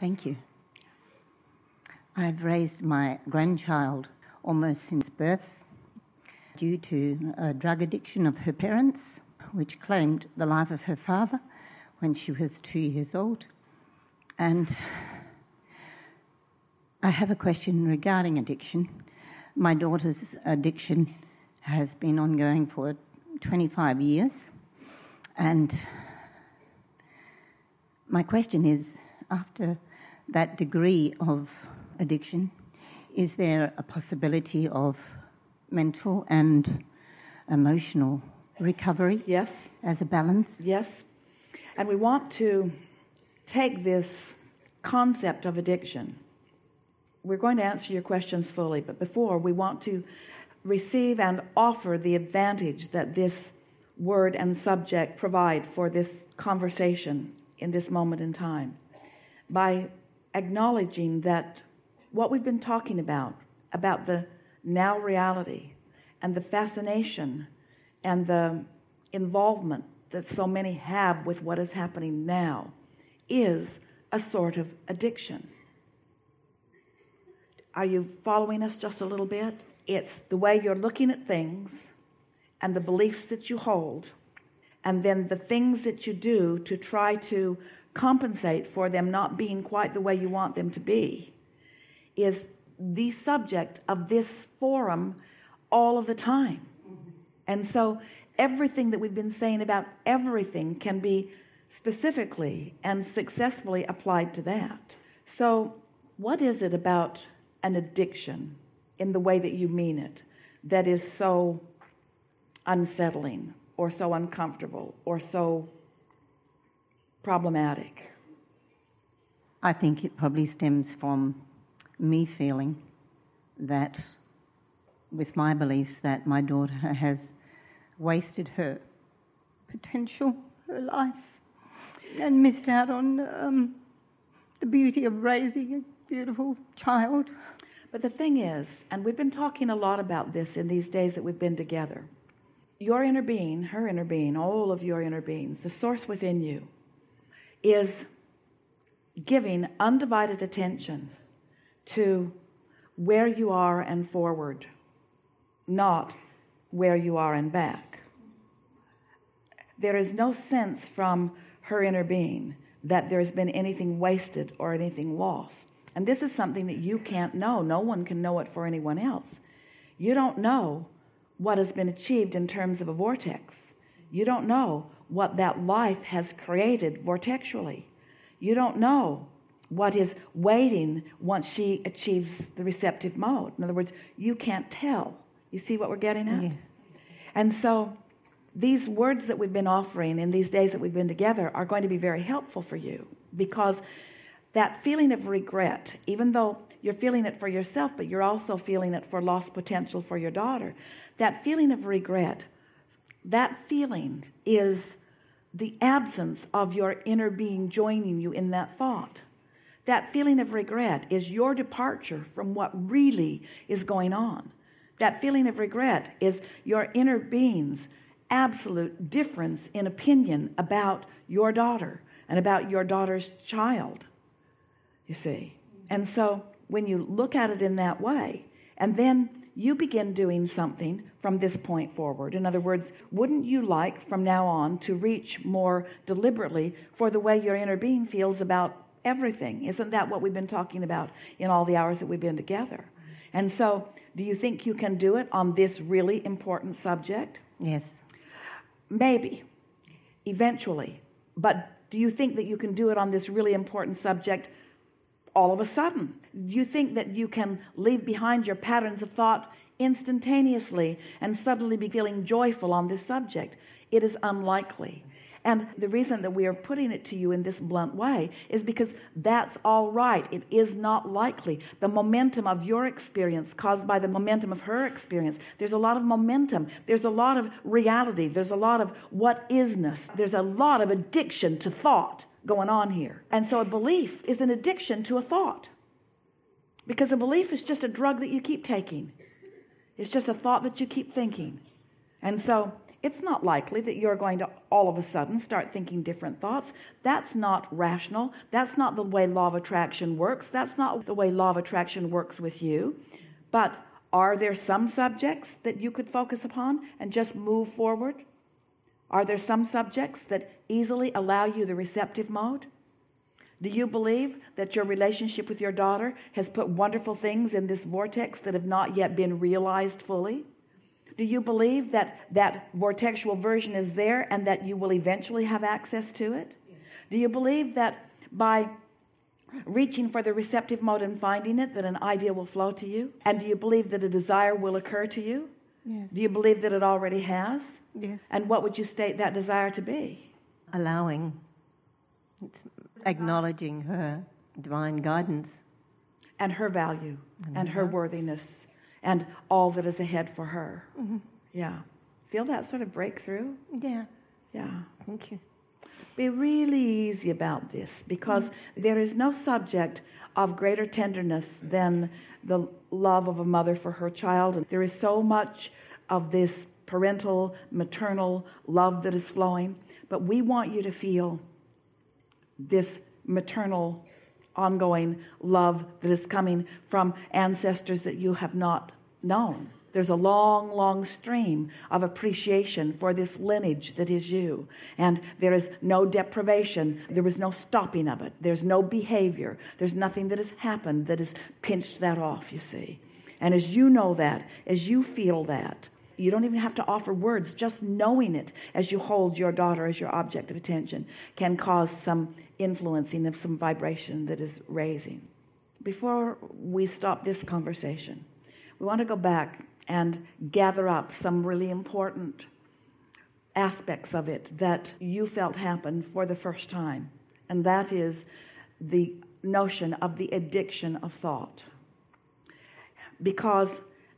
Thank you. I've raised my grandchild almost since birth due to a drug addiction of her parents, which claimed the life of her father when she was 2 years old. And I have a question regarding addiction. My daughter's addiction has been ongoing for 25 years. And my question is, after that degree of addiction, is there a possibility of mental and emotional recovery? Yes. As a balance? Yes. And we want to take this concept of addiction. We're going to answer your questions fully, but before, we want to receive and offer the advantage that this word and subject provide for this conversation in this moment in time, by acknowledging that what we've been talking about the now reality and the fascination and the involvement that so many have with what is happening now, is a sort of addiction. Are you following us just a little bit? It's the way you're looking at things and the beliefs that you hold, and then the things that you do to try to compensate for them not being quite the way you want them to be, is the subject of this forum all of the time. And so everything that we've been saying about everything can be specifically and successfully applied to that. So what is it about an addiction, in the way that you mean it, that is so unsettling or so uncomfortable or so problematic? I think it probably stems from me feeling that, with my beliefs, that my daughter has wasted her potential, her life, and missed out on the beauty of raising a beautiful child. But the thing is, and we've been talking a lot about this in these days that we've been together, your inner being, her inner being, all of your inner beings, the source within you, is giving undivided attention to where you are and forward, not where you are and back. There is no sense from her inner being that there has been anything wasted or anything lost. And this is something that you can't know. No one can know it for anyone else. You don't know what has been achieved in terms of a vortex. You don't know what that life has created vortexually. You don't know what is waiting once she achieves the receptive mode. In other words, you can't tell. You see what we're getting at? Yes. And so these words that we've been offering in these days that we've been together are going to be very helpful for you, because that feeling of regret, even though you're feeling it for yourself, but you're also feeling it for lost potential for your daughter, that feeling of regret, that feeling is the absence of your inner being joining you in that thought. That feeling of regret is your departure from what really is going on. That feeling of regret is your inner being's absolute difference in opinion about your daughter and about your daughter's child, you see. And so when you look at it in that way, and then you begin doing something from this point forward. In other words, wouldn't you like from now on to reach more deliberately for the way your inner being feels about everything? Isn't that what we've been talking about in all the hours that we've been together? And so do you think you can do it on this really important subject? Yes. Maybe, eventually. But do you think that you can do it on this really important subject all of a sudden? Do you think that you can leave behind your patterns of thought instantaneously and suddenly be feeling joyful on this subject? It is unlikely. And the reason that we are putting it to you in this blunt way is because that's all right. It is not likely. The momentum of your experience caused by the momentum of her experience. There's a lot of momentum. There's a lot of reality. There's a lot of what isness. There's a lot of addiction to thought going on here. And so a belief is an addiction to a thought, because a belief is just a drug that you keep taking. It's just a thought that you keep thinking. And so It's not likely that you're going to all of a sudden start thinking different thoughts. That's not rational. That's not the way law of attraction works. That's not the way law of attraction works with you. But are there some subjects that you could focus upon and just move forward? Are there some subjects that easily allow you the receptive mode? Do you believe that your relationship with your daughter has put wonderful things in this vortex that have not yet been realized fully? Do you believe that that vortexual version is there and that you will eventually have access to it? Do you believe that by reaching for the receptive mode and finding it, that an idea will flow to you? And do you believe that a desire will occur to you? Yes. Do you believe that it already has? Yes. And what would you state that desire to be? Allowing. It's acknowledging her divine guidance. And her value. And her worthiness. And all that is ahead for her. Mm-hmm. Yeah. Feel that sort of breakthrough? Yeah. Yeah. Thank you. Be really easy about this, because there is no subject of greater tenderness than the love of a mother for her child. And there is so much of this parental, maternal love that is flowing, but we want you to feel this maternal, ongoing love that is coming from ancestors that you have not known. There's a long, long stream of appreciation for this lineage that is you. And there is no deprivation. There was no stopping of it. There's no behavior. There's nothing that has happened that has pinched that off, you see. And as you know that, as you feel that, you don't even have to offer words. Just knowing it as you hold your daughter as your object of attention can cause some influencing of some vibration that is raising. Before we stop this conversation, we want to go back and gather up some really important aspects of it that you felt happened for the first time. And that is the notion of the addiction of thought. Because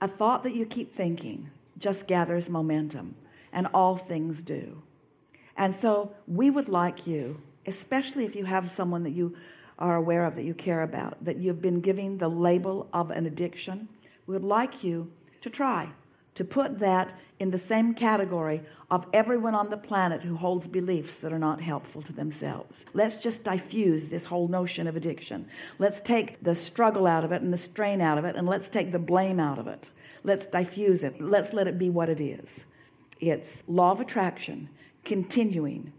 a thought that you keep thinking just gathers momentum, and all things do. And so we would like you, especially if you have someone that you are aware of, that you care about, that you've been giving the label of an addiction, we would like you to try to put that in the same category of everyone on the planet who holds beliefs that are not helpful to themselves. Let's just diffuse this whole notion of addiction. Let's take the struggle out of it and the strain out of it, and let's take the blame out of it. Let's diffuse it. Let's let it be what it is. It's law of attraction, continuing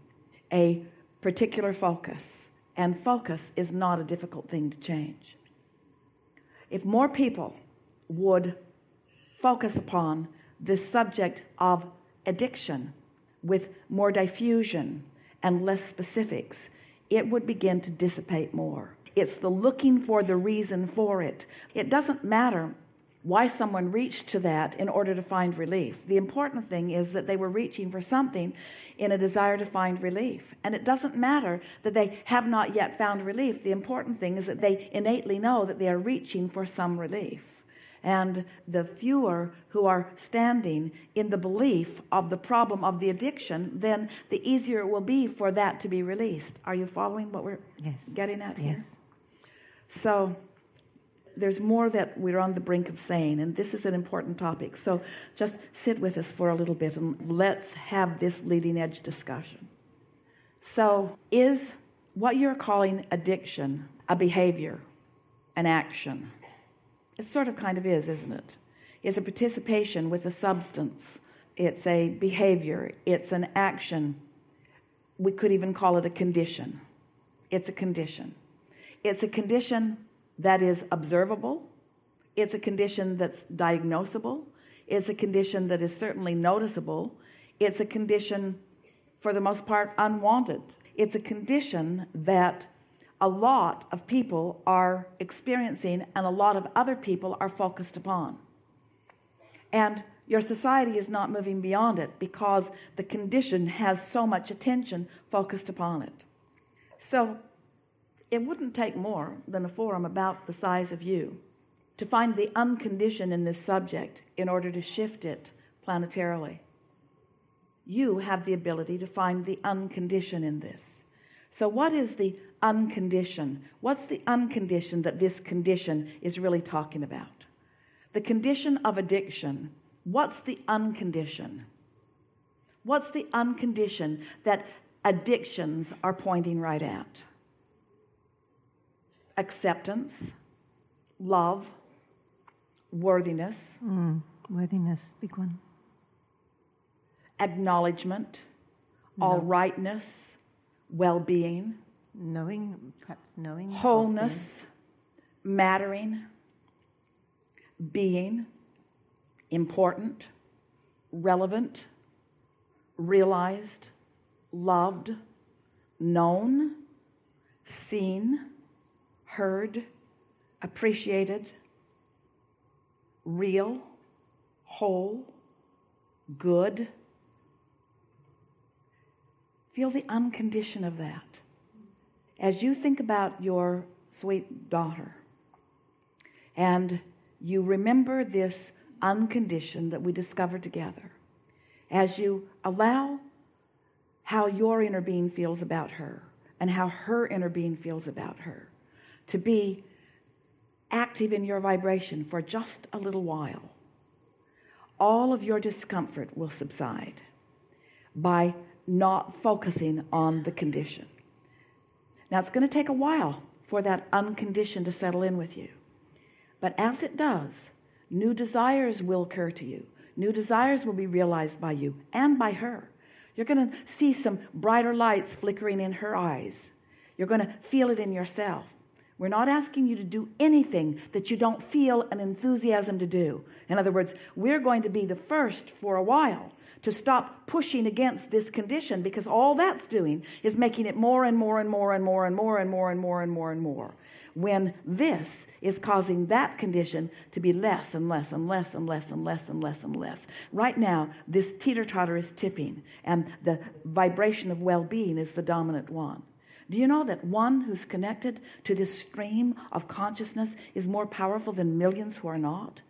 a particular focus. And focus is not a difficult thing to change. If more people would focus upon the subject of addiction with more diffusion and less specifics, it would begin to dissipate more. It's the looking for the reason for it. It doesn't matter why someone reached to that in order to find relief. The important thing is that they were reaching for something in a desire to find relief. And it doesn't matter that they have not yet found relief. The important thing is that they innately know that they are reaching for some relief. And the fewer who are standing in the belief of the problem of the addiction, then the easier it will be for that to be released. Are you following what we're getting at here? So there's more that we're on the brink of saying, and this is an important topic. So just sit with us for a little bit and let's have this leading edge discussion. So is what you're calling addiction a behavior, an action? It sort of kind of is, isn't it? It's a participation with a substance. It's a behavior. It's an action. We could even call it a condition. It's a condition. It's a condition that is observable. It's a condition that's diagnosable. It's a condition that is certainly noticeable. It's a condition, for the most part, unwanted. It's a condition that a lot of people are experiencing and a lot of other people are focused upon. And your society is not moving beyond it because the condition has so much attention focused upon it. So it wouldn't take more than a forum about the size of you to find the unconditioned in this subject in order to shift it planetarily. You have the ability to find the unconditioned in this. So what is the unconditioned? What's the unconditioned that this condition is really talking about? The condition of addiction. What's the unconditioned? What's the unconditioned that addictions are pointing right at? Acceptance, love, worthiness. Worthiness, big one. Acknowledgement, all rightness, well-being. Knowing, perhaps knowing. Wholeness, mattering, being, important, relevant, realized, loved, known, seen, heard, appreciated, real, whole, good. Feel the unconditioned of that. As you think about your sweet daughter and you remember this unconditioned that we discovered together, as you allow how your inner being feels about her and how her inner being feels about her to be active in your vibration for just a little while, all of your discomfort will subside by not focusing on the condition. Now, it's going to take a while for that unconditioned to settle in with you. But as it does, new desires will occur to you. New desires will be realized by you and by her. You're going to see some brighter lights flickering in her eyes. You're going to feel it in yourself. We're not asking you to do anything that you don't feel an enthusiasm to do. In other words, we're going to be the first for a while to stop pushing against this condition, because all that's doing is making it more and more and more and more and more and more and more and more and more, when this is causing that condition to be less and less and less and less and less and less and less. Right now, this teeter-totter is tipping, and the vibration of well-being is the dominant one. Do you know that one who's connected to this stream of consciousness is more powerful than millions who are not?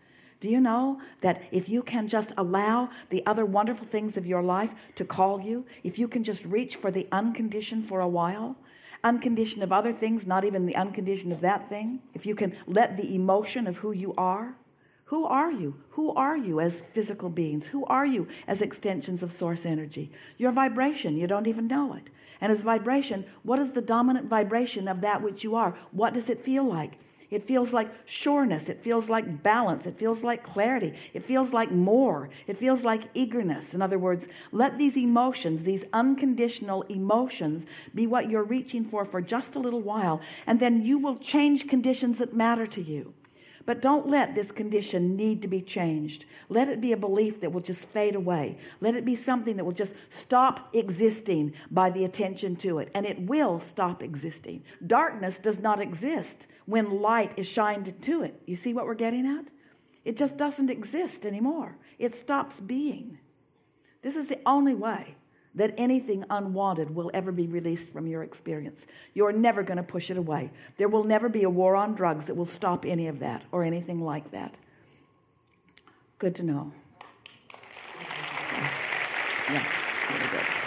Do you know that if you can just allow the other wonderful things of your life to call you, if you can just reach for the unconditioned for a while, unconditioned of other things, not even the unconditioned of that thing, if you can let the emotion of who you are, who are you? Who are you as physical beings? Who are you as extensions of source energy? Your vibration, you don't even know it. And as vibration, what is the dominant vibration of that which you are? What does it feel like? It feels like sureness. It feels like balance. It feels like clarity. It feels like more. It feels like eagerness. In other words, let these emotions, these unconditional emotions, be what you're reaching for just a little while, and then you will change conditions that matter to you. But don't let this condition need to be changed. Let it be a belief that will just fade away. Let it be something that will just stop existing by the attention to it. And it will stop existing. Darkness does not exist when light is shined to it. You see what we're getting at? It just doesn't exist anymore. It stops being. This is the only way that anything unwanted will ever be released from your experience. You're never going to push it away. There will never be a war on drugs that will stop any of that or anything like that. Good to know. Yeah, really good.